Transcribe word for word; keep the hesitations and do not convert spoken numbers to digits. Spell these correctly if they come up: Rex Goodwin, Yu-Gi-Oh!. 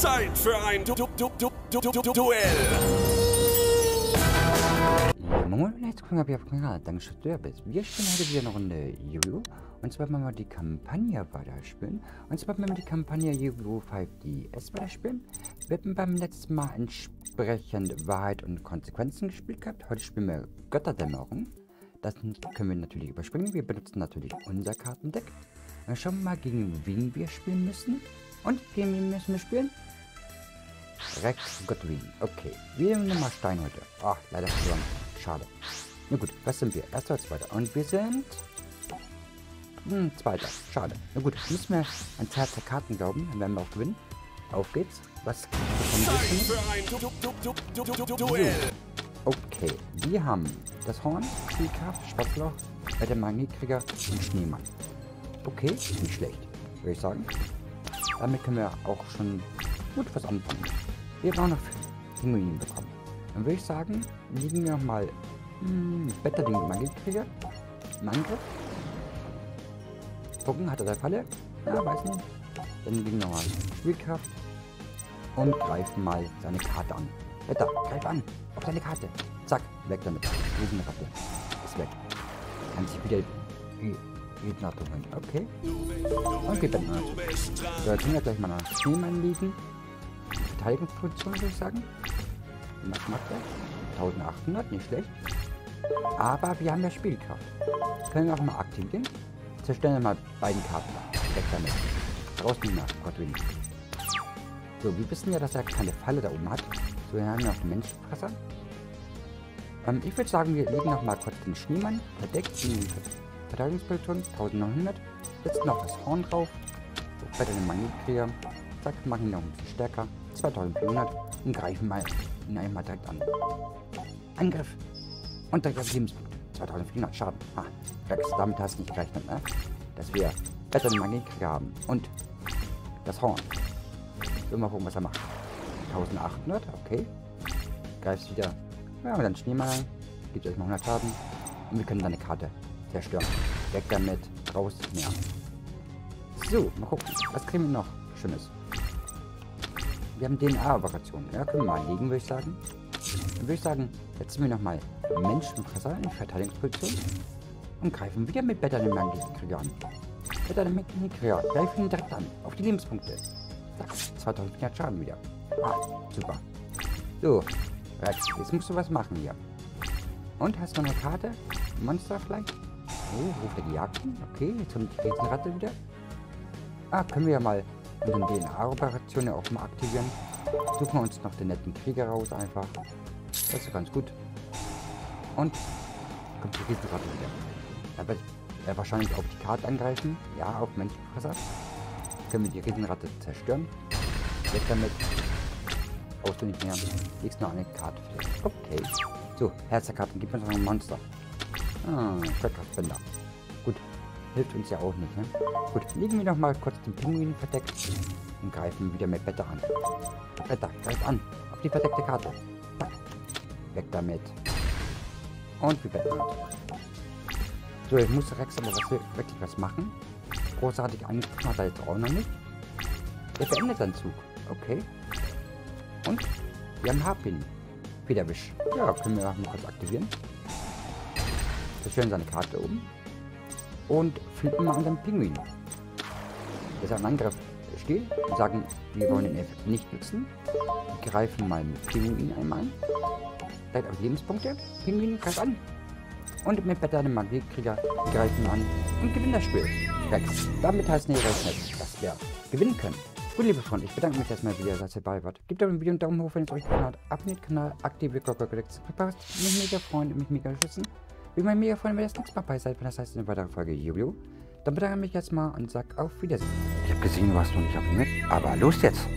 Zeit für ein du du du du du du du Duell. Ja, moin, jetzt gucken wir auf den Kanal. Danke, dass du da bist. Wir spielen heute wieder eine Runde Yu-Gi-Oh! Und zwar wollen wir mal die Kampagne weiterspielen. Und zwar wollen wir die Kampagne Yu-Gi-Oh! fünf D S weiterspielen. Wir hatten beim letzten Mal entsprechend Wahrheit und Konsequenzen gespielt gehabt. Heute spielen wir Götterdämmerung. Das können wir natürlich überspringen. Wir benutzen natürlich unser Kartendeck. Dann schauen wir mal, gegen wen wir spielen müssen. Und gegen wen müssen wir spielen? Rex Goodwin. Okay, wir nehmen nochmal Stein heute. Ach, leider verloren. Schade. Na gut, was sind wir? Erster oder Zweiter? Und wir sind... Hm, Zweiter. Schade. Na gut, müssen wir an Zahl der Karten glauben. Dann werden wir auch gewinnen. Auf geht's. Was bekommen wir? Okay, wir haben das Horn, Spielkraft, Stockloch, äh, der Magnetkrieger und Schneemann. Okay, nicht schlecht, würde ich sagen. Damit können wir auch schon gut was anfangen. Wir haben auch noch Pinguin bekommen. Dann würde ich sagen, liegen wir mal mh, besser den Magnetkrieger. Angriff. Gucken, hat er da Falle? Ja, weiß nicht. Dann liegen wir mal Spielkraft und greifen mal seine Karte an. Wetter, greif an! Auf deine Karte! Zack, weg damit! Riesenratte! Ist weg! Kann sich wieder Gegnerto holen. Okay. Und geht dann mal. So, jetzt können wir gleich mal nach Schneemann liegen. Verteidigungsposition würde ich sagen. Was macht er? eintausendachthundert, nicht schlecht. Aber wir haben ja Spielkraft. Können wir auch mal aktivieren. Zerstören wir mal beiden Karten. Weg damit! Raus mit mir, Gottwin! So, wir wissen ja, dass er keine Falle da oben hat. So, wir haben noch einen Menschenfresser. Ähm, ich würde sagen, wir legen noch mal kurz den Schneemann. Verdeckt die Verteidigungsposition. eintausendneunhundert. Jetzt noch das Horn drauf. So, weiter den Magnetkrieger. Zack, machen ihn noch ein bisschen stärker. zweitausendvierhundert. Und greifen mal ihn einmal direkt an. Angriff. Und direkt auf Lebenspunkt. zweitausendvierhundert Schaden. Ha, Rex, damit hast du nicht gerechnet, ne? Dass wir weiter den Magnetkrieger haben. Und das Horn. So, mal gucken, was er macht. eintausendachthundert, okay. Greifst wieder. Ja, dann Schneemann ein. Gibt euch mal hundert Schaden. Und wir können deine Karte zerstören. Weg damit. Raus. Mehr. So, mal gucken. Was kriegen wir noch Schönes? Wir haben D N A-Operationen. Ja, können wir mal legen, würde ich sagen. Dann würde ich sagen, setzen wir nochmal Menschenfresser in Verteidigungsposition. Und greifen wieder mit Better den Magnetkrieger an. Better den Magnetkrieger. Greifen ihn direkt an. Auf die Lebenspunkte. zweitausendvierhundert Schaden wieder. Ah, super. So, jetzt musst du was machen hier. Und hast du eine Karte? Monster vielleicht? Oh, ruft er die Jagd hin? Okay, jetzt kommt die Riesenratte wieder. Ah, können wir ja mal unsere D N A-Operation auch mal aktivieren. Suchen wir uns noch den netten Krieger raus einfach. Das ist ganz gut. Und kommt die Riesenratte wieder. Da wird er wahrscheinlich auf die Karte angreifen. Ja, auf Menschenfresser. Können wir die Riesenratte zerstören. Weg damit. Brauchst du nicht mehr. Legst noch eine Karte vielleicht. Okay. So, Herzerkarten. Gib uns noch ein Monster. Ah, Schwerkraftbänder. Gut. Hilft uns ja auch nicht, ne? Gut, legen wir noch mal kurz den Pinguin verdeckt. Und greifen wieder mit Wetter an. Wetter, greif an. Auf die verdeckte Karte. Zack. Weg damit. Und wir werden. So, jetzt muss Rex aber was, wirklich was machen. Großartig angegriffen hat er jetzt auch noch nicht. Er beendet seinen Zug. Okay. Und wir haben Harpin. Federwisch. Ja, können wir mal kurz aktivieren. Zerstören seine Karte oben. Und fliegen mal unseren Pinguin. Das ist ein Angriff steht. Wir sagen, wir wollen den Effekt nicht nutzen. Wir greifen mal mit Pinguin einmal ein. Direkt auf Lebenspunkte. Pinguin greift an. Und mit Better den Magnetkrieger greifen an. Und gewinnen das Spiel. Rex. Damit heißt es nicht, dass wir gewinnen können. Gut, liebe Freunde, ich bedanke mich erstmal wieder, dass ihr dabei wart. Gebt dem Video einen Daumen hoch, wenn es euch gefallen hat. Abonniert den Kanal, aktiviert Glocke, verpasst. Mich mega freuen und mich mega schützen. Wie mein mega freuen, wenn ihr das nächste Mal bei seid, wenn das heißt in der weiteren Folge Yu-Gi-Oh! Dann bedanke ich mich erstmal und sag auf Wiedersehen. Ich habe gesehen, du warst noch nicht auf dem Weg, aber los jetzt!